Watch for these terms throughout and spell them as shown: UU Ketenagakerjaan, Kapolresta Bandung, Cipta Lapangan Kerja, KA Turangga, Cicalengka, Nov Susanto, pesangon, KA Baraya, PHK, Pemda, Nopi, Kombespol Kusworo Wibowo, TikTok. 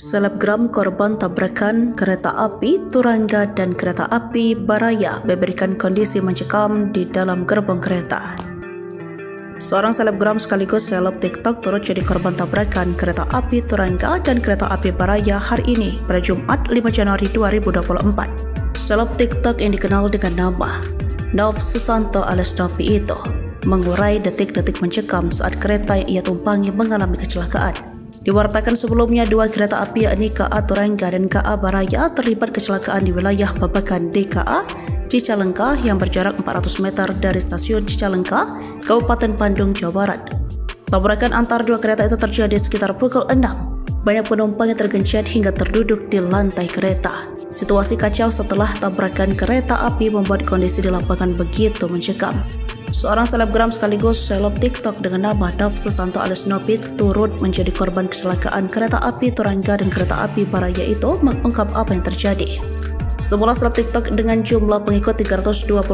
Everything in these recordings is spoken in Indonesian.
Selebgram korban tabrakan kereta api Turangga dan kereta api Baraya memberikan kondisi mencekam di dalam gerbong kereta. Seorang selebgram sekaligus seleb TikTok turut jadi korban tabrakan kereta api Turangga dan kereta api Baraya hari ini pada Jumat 5 Januari 2024. Seleb TikTok yang dikenal dengan nama Nov Susanto alias Nopi itu mengurai detik-detik mencekam saat kereta yang ia tumpangi mengalami kecelakaan. Diwartakan sebelumnya, dua kereta api yakni KA Turangga dan KA Baraya terlibat kecelakaan di wilayah Babakan DKA Cicalengka yang berjarak 400 meter dari stasiun Cicalengka, Kabupaten Bandung, Jawa Barat. Tabrakan antar dua kereta itu terjadi sekitar pukul 6. Banyak penumpang yang tergencet hingga terduduk di lantai kereta. Situasi kacau setelah tabrakan kereta api membuat kondisi di lapangan begitu mencekam. Seorang selebgram sekaligus seleb TikTok dengan nama Nov Susanto alias Nopi turut menjadi korban kecelakaan kereta api Turangga dan kereta api Baraya itu mengungkap apa yang terjadi. Semula seleb TikTok dengan jumlah pengikut 329.000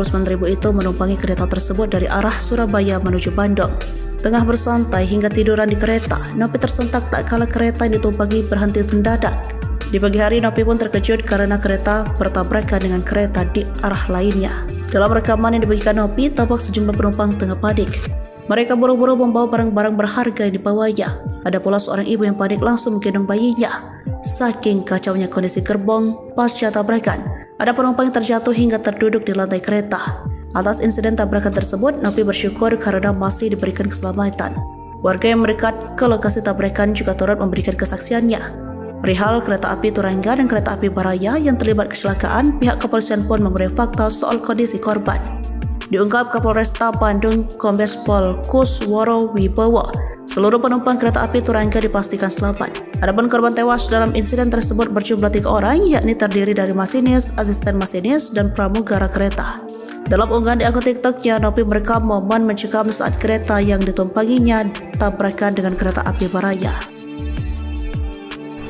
itu menumpangi kereta tersebut dari arah Surabaya menuju Bandung. Tengah bersantai hingga tiduran di kereta, Nopi tersentak tak kala kereta yang ditumpangi berhenti mendadak. Di pagi hari, Nopi pun terkejut karena kereta bertabrakan dengan kereta di arah lainnya. Dalam rekaman yang dibagikan Nopi, tampak sejumlah penumpang tengah panik. Mereka buru-buru membawa barang-barang berharga yang dibawanya. Ada pula seorang ibu yang panik langsung menggendong bayinya. Saking kacaunya kondisi gerbong pasca tabrakan, ada penumpang yang terjatuh hingga terduduk di lantai kereta. Atas insiden tabrakan tersebut, Nopi bersyukur karena masih diberikan keselamatan. Warga yang mendekat ke lokasi tabrakan juga turut memberikan kesaksiannya. Perihal kereta api Turangga dan kereta api Baraya yang terlibat kecelakaan, pihak kepolisian pun memberi fakta soal kondisi korban. Diungkap Kapolresta Bandung Kombespol Kusworo Wibowo, seluruh penumpang kereta api Turangga dipastikan selamat. Adapun korban tewas dalam insiden tersebut berjumlah 3 orang, yakni terdiri dari masinis, asisten masinis, dan pramugara kereta. Dalam unggahan di akun TikToknya, Nopi merekam momen mencekam saat kereta yang ditumpanginya tabrakan dengan kereta api Baraya.